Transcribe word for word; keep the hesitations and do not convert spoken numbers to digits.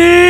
me.